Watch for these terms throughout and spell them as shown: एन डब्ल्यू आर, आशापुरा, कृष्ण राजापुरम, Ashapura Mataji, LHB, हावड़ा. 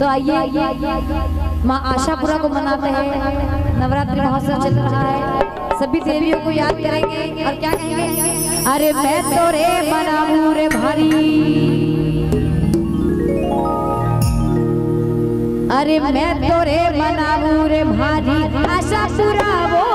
तो आइए माँ आशापुरा को मनाते हैं। नवरात्रि महोत्सव चल रहा है, सभी देवियों को याद करेंगे और क्या कहेंगे, अरे मैं तो रे मनाऊ रे भारी, अरे मैं तो रे मनाऊ रे भारी, आशापुरा वो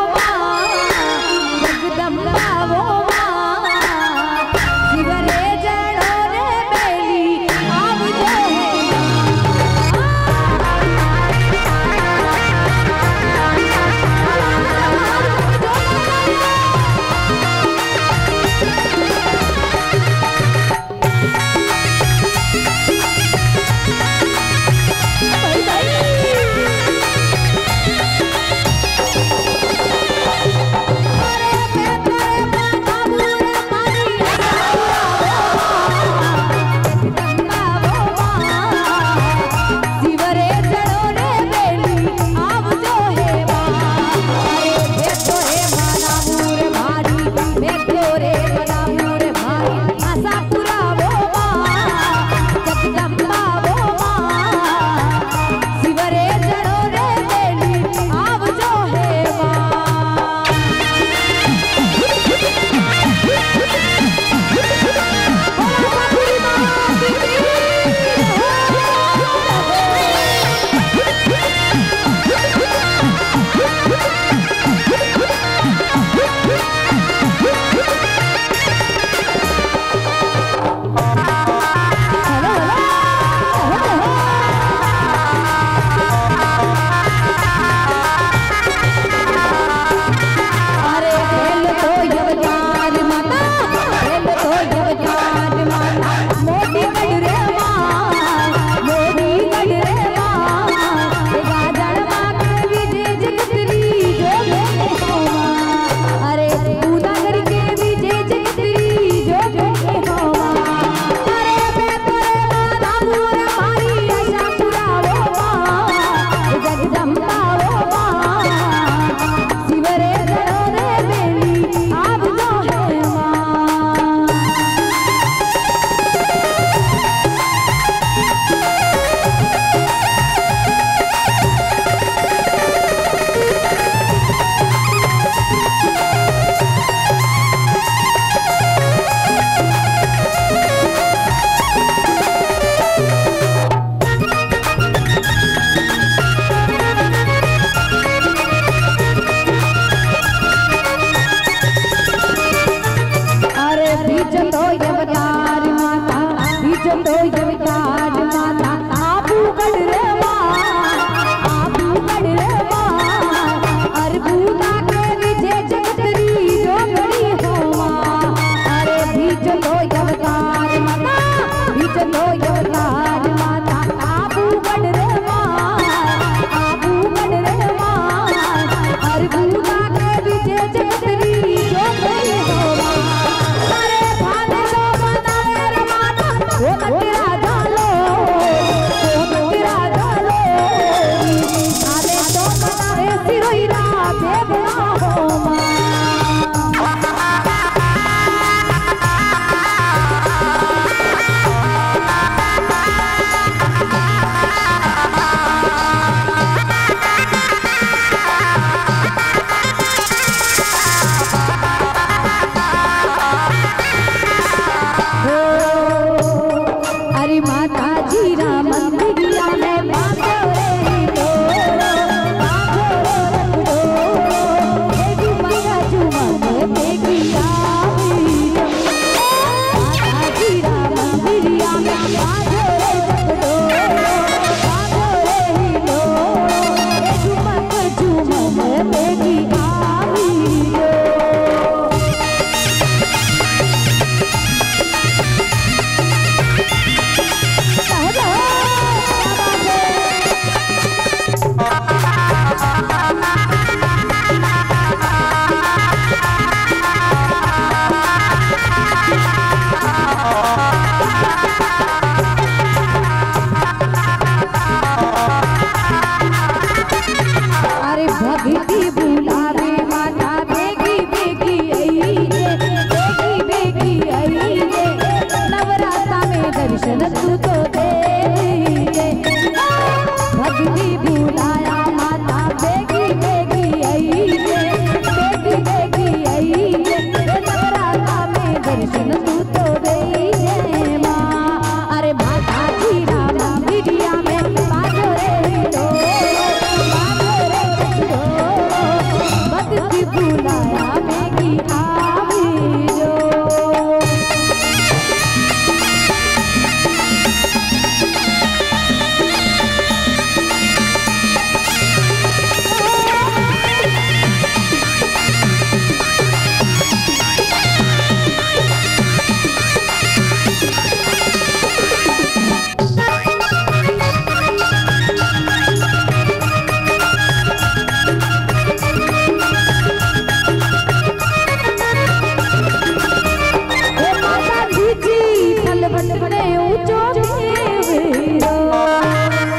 no, no, no.